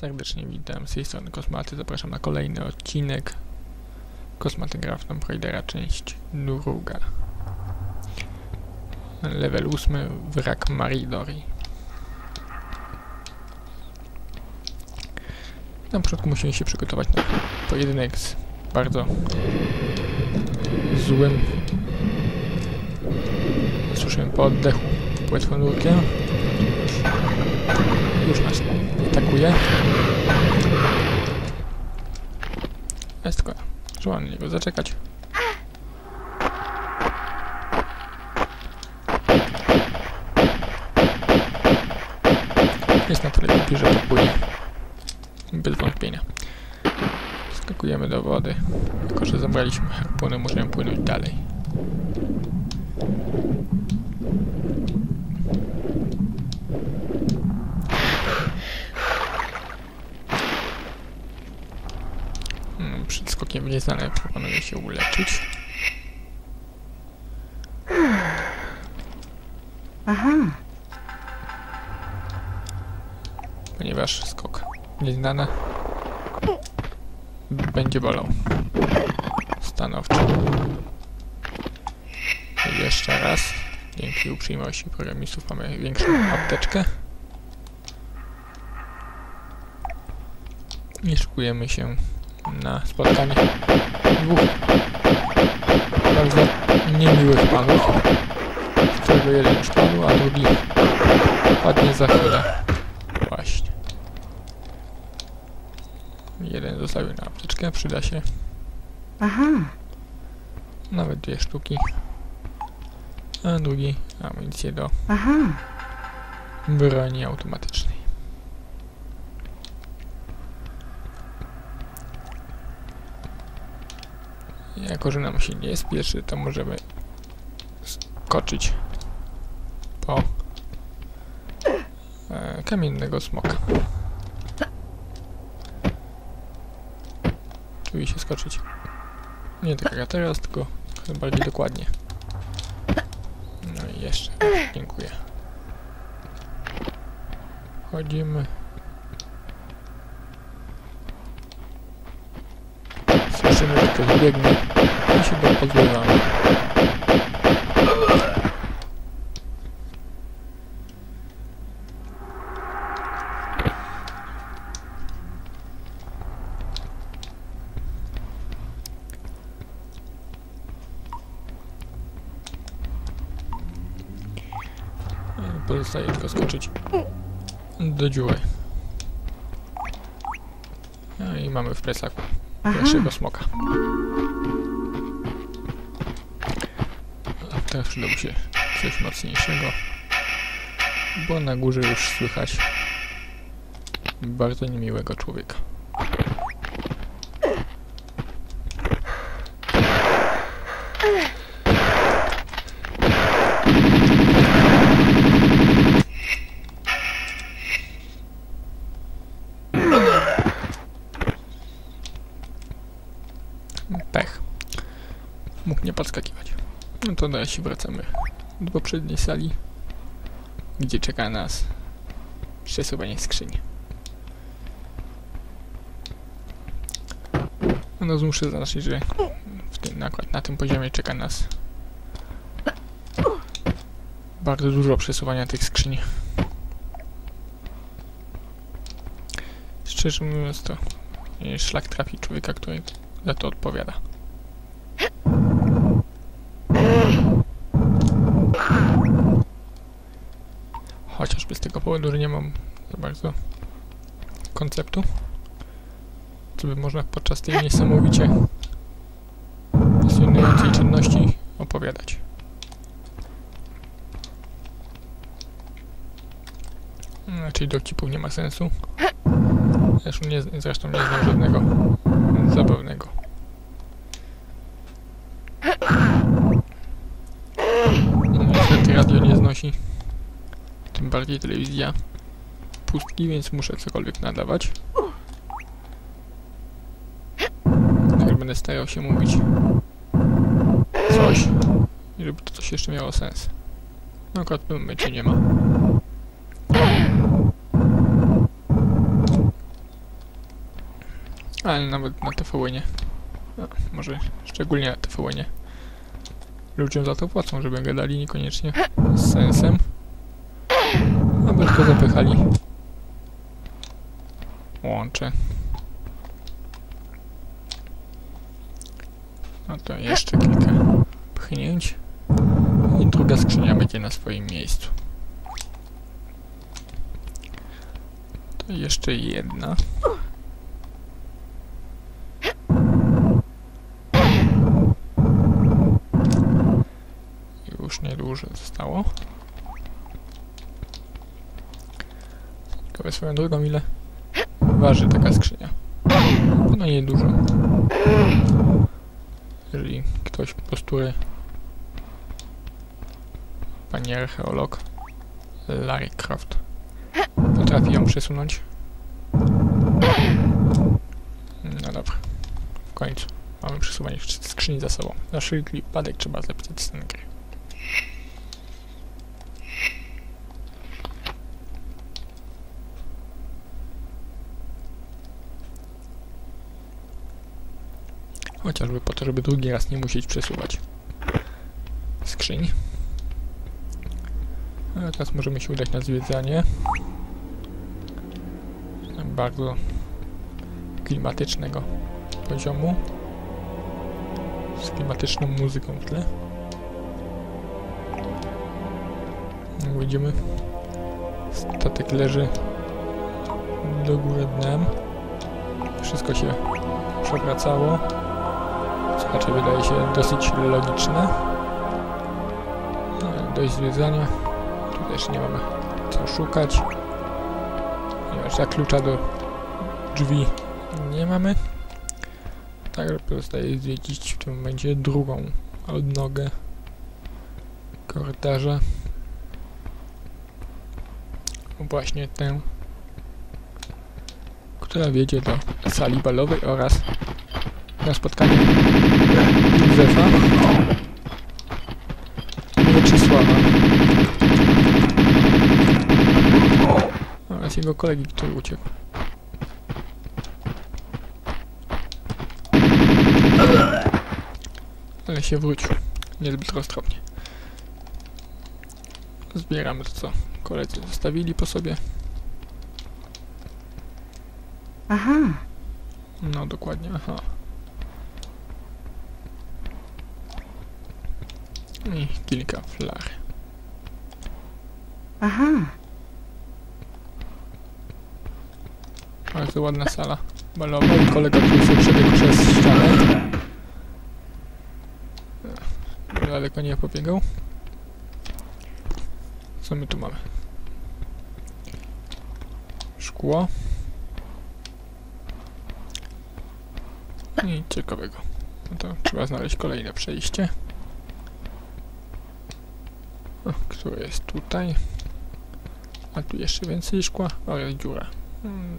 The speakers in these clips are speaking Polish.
Serdecznie witam, z tej strony Kosmaty, zapraszam na kolejny odcinek Kosmaty gra w Tomb Raidera, część druga. Level 8, wrak Marii Dorii. Na początku musimy się przygotować na pojedynek z bardzo złym, słyszymy po oddechu, płetwonurkiem. Już nas atakuje. Jest tylko, trzeba na niego zaczekać. Jest na tyle głupi, że popłynie. Bez wątpienia. Skakujemy do wody. Tylko że zabraliśmy harpuny, możemy płynąć dalej. Przed skokiem będzie znane, proponuję się uleczyć. Aha. Ponieważ skok nieznany będzie bolał. Stanowczo. I jeszcze raz. Dzięki uprzejmości programistów mamy większą apteczkę. I szykujemy się na spotkanie dwóch bardzo niemiłych panów, z którego jeden już padł, a drugi padnie za chwilę. Właśnie. Jeden zostawił na apteczkę, przyda się. Aha. Nawet dwie sztuki. A drugi amunicję do broni automatycznej. Jako że nam się nie spieszy, to możemy skoczyć po kamiennego smoka. Czuję się skoczyć. Nie tak jak teraz, tylko bardziej dokładnie. No i jeszcze. Dziękuję. Wchodzimy. Słyszymy, że ktoś biegnie i się go podbieramy. Pozostaje tylko skoczyć do dziury. No i mamy w plecaku pierwszego smoka. A teraz przydałoby się coś mocniejszego, bo na górze już słychać bardzo niemiłego człowieka. Pech. Mógł nie podskakiwać. No to teraz się wracamy do poprzedniej sali, gdzie czeka nas przesuwanie skrzyni. No muszę zaznaczyć, że na tym poziomie czeka nas bardzo dużo przesuwania tych skrzyni. Szczerze mówiąc, to szlak trafi człowieka, który za to odpowiada. Chociażby z tego powodu, że nie mam za bardzo konceptu, co by można podczas tej niesamowicie pasjonującej czynności opowiadać. Czyli dowcipów nie ma sensu. Zresztą nie znam żadnego zabawnego. Niestety radio nie znosi, tym bardziej telewizja, pustki, więc muszę cokolwiek nadawać. Tak będę starał się mówić coś, żeby to coś jeszcze miało sens. No akurat w tym momencie nie ma. Ale nawet na TVN-ie. No, może szczególnie na TVN-ie. Ludziom za to płacą, żeby gadali niekoniecznie z sensem. Aby tylko zapychali. Łączę. No to jeszcze kilka pchnięć. I druga skrzynia będzie na swoim miejscu. To jeszcze jedna. Już niedużo zostało. Ciekawe swoją drogą, ile waży taka skrzynia. No niedużo. Jeżeli ktoś postuluje, pani archeolog Lara Croft potrafi ją przesunąć. No dobra. W końcu mamy przesuwanie skrzyni za sobą. Na wszelki wypadek trzeba zapisać scenę gry. Chociażby po to, żeby drugi raz nie musieć przesuwać skrzyni. Ale teraz możemy się udać na zwiedzanie. Bardzo klimatycznego poziomu. Z klimatyczną muzyką w tle. Widzimy, statek leży do góry dnem. Wszystko się przewracało. Znaczy wydaje się dosyć logiczne. No, dość zwiedzania. Tu też nie mamy co szukać. Ponieważ za klucza do drzwi nie mamy. Także pozostaje zwiedzić w tym momencie drugą odnogę korytarza. Właśnie tę, która wiedzie do sali balowej oraz na spotkanie Józefa i Mieczysława oraz jego kolegi, który uciekł. Ale się wrócił, niezbyt roztropnie. Zbieramy to, co koledzy zostawili po sobie. Aha. No dokładnie, aha. I kilka flar. Aha. Bardzo ładna sala balowa i kolega, który się przebiegł przez ścianę. Daleko nie pobiegał. Co my tu mamy? Szkło. Nic ciekawego. No to trzeba znaleźć kolejne przejście. O, które jest tutaj. A tu jeszcze więcej szkła. O, jest dziura.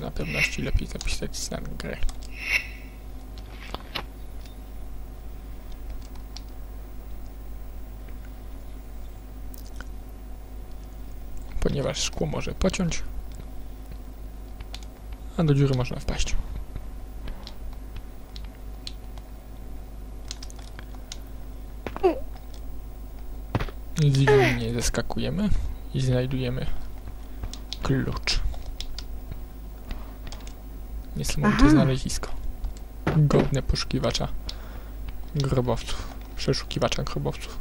Na pewności lepiej zapisać scenę gry. Ponieważ szkło może pociąć, a do dziury można wpaść. Z dziury nie zeskakujemy i znajdujemy klucz. Niesamowite znalezisko. Godne poszukiwacza grobowców. Przeszukiwacza grobowców.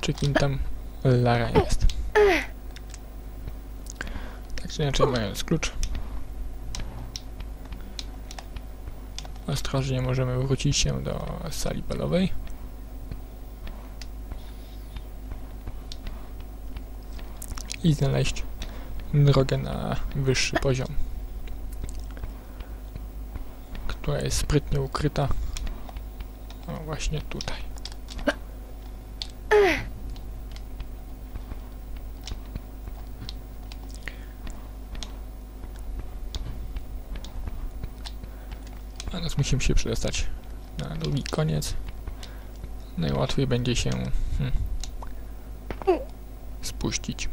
Czy kim tam Lara jest. Tak czy inaczej, mając klucz, ostrożnie możemy wrócić się do sali balowej. I znaleźć drogę na wyższy poziom, która jest sprytnie ukryta, no właśnie tutaj. A teraz musimy się przedostać na drugi koniec. Najłatwiej będzie się spuścić.